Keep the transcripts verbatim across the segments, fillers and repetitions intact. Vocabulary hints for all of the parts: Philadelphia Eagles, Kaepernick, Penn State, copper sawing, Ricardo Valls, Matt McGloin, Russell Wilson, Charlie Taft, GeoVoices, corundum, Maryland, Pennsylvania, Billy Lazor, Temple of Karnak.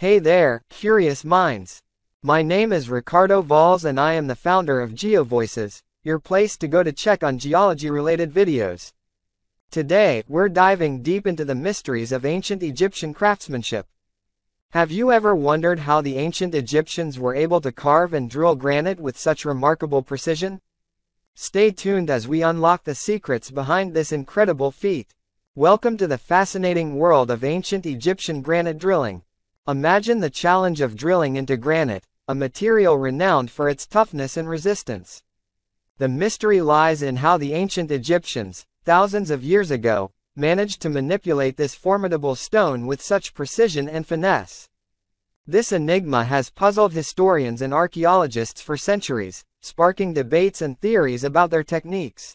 Hey there, curious minds. My name is Ricardo Valls and I am the founder of GeoVoices, your place to go to check on geology-related videos. Today, we're diving deep into the mysteries of ancient Egyptian craftsmanship. Have you ever wondered how the ancient Egyptians were able to carve and drill granite with such remarkable precision? Stay tuned as we unlock the secrets behind this incredible feat. Welcome to the fascinating world of ancient Egyptian granite drilling. Imagine the challenge of drilling into granite, a material renowned for its toughness and resistance. The mystery lies in how the ancient Egyptians, thousands of years ago, managed to manipulate this formidable stone with such precision and finesse. This enigma has puzzled historians and archaeologists for centuries, sparking debates and theories about their techniques.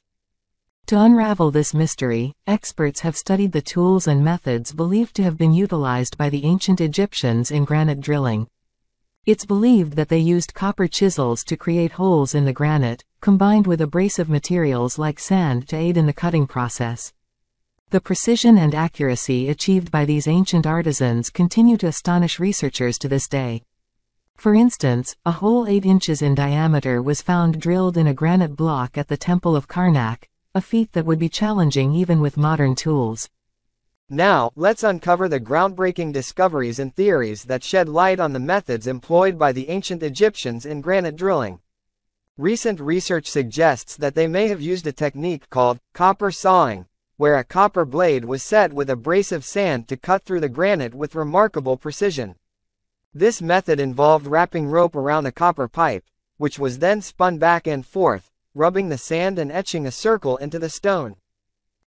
To unravel this mystery, experts have studied the tools and methods believed to have been utilized by the ancient Egyptians in granite drilling. It's believed that they used copper chisels to create holes in the granite, combined with abrasive materials like sand to aid in the cutting process. The precision and accuracy achieved by these ancient artisans continue to astonish researchers to this day. For instance, a hole eight inches in diameter was found drilled in a granite block at the Temple of Karnak, a feat that would be challenging even with modern tools. Now, let's uncover the groundbreaking discoveries and theories that shed light on the methods employed by the ancient Egyptians in granite drilling. Recent research suggests that they may have used a technique called copper sawing, where a copper blade was set with abrasive sand to cut through the granite with remarkable precision. This method involved wrapping rope around a copper pipe, which was then spun back and forth, rubbing the sand and etching a circle into the stone.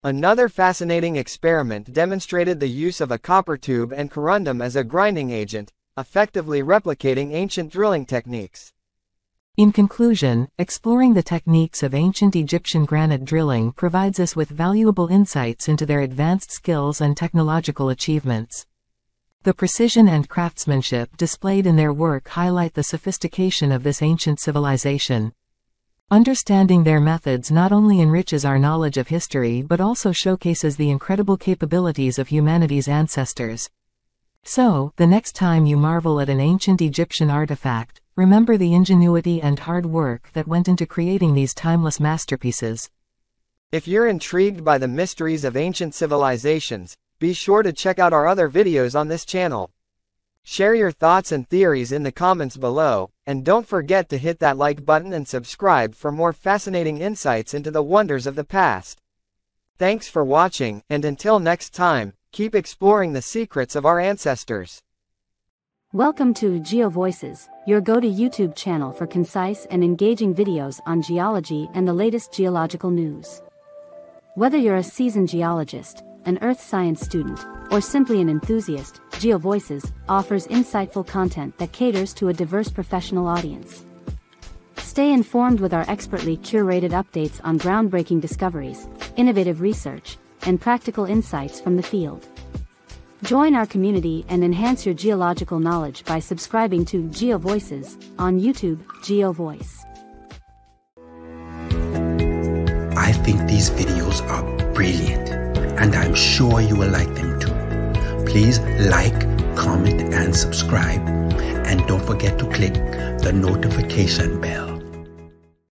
Another fascinating experiment demonstrated the use of a copper tube and corundum as a grinding agent, effectively replicating ancient drilling techniques. In conclusion, exploring the techniques of ancient Egyptian granite drilling provides us with valuable insights into their advanced skills and technological achievements. The precision and craftsmanship displayed in their work highlight the sophistication of this ancient civilization. Understanding their methods not only enriches our knowledge of history but also showcases the incredible capabilities of humanity's ancestors. So, the next time you marvel at an ancient Egyptian artifact, remember the ingenuity and hard work that went into creating these timeless masterpieces. If you're intrigued by the mysteries of ancient civilizations, be sure to check out our other videos on this channel. Share your thoughts and theories in the comments below, and don't forget to hit that like button and subscribe for more fascinating insights into the wonders of the past. Thanks for watching, and until next time, keep exploring the secrets of our ancestors. Welcome to GeoVoices, your go-to YouTube channel for concise and engaging videos on geology and the latest geological news. Whether you're a seasoned geologist, an earth science student, or simply an enthusiast, GeoVoices offers insightful content that caters to a diverse professional audience. Stay informed with our expertly curated updates on groundbreaking discoveries, innovative research, and practical insights from the field. Join our community and enhance your geological knowledge by subscribing to GeoVoices on YouTube, GeoVoice. I think these videos are brilliant, and I'm sure you will like them too. Please like, comment, and subscribe, and don't forget to click the notification bell.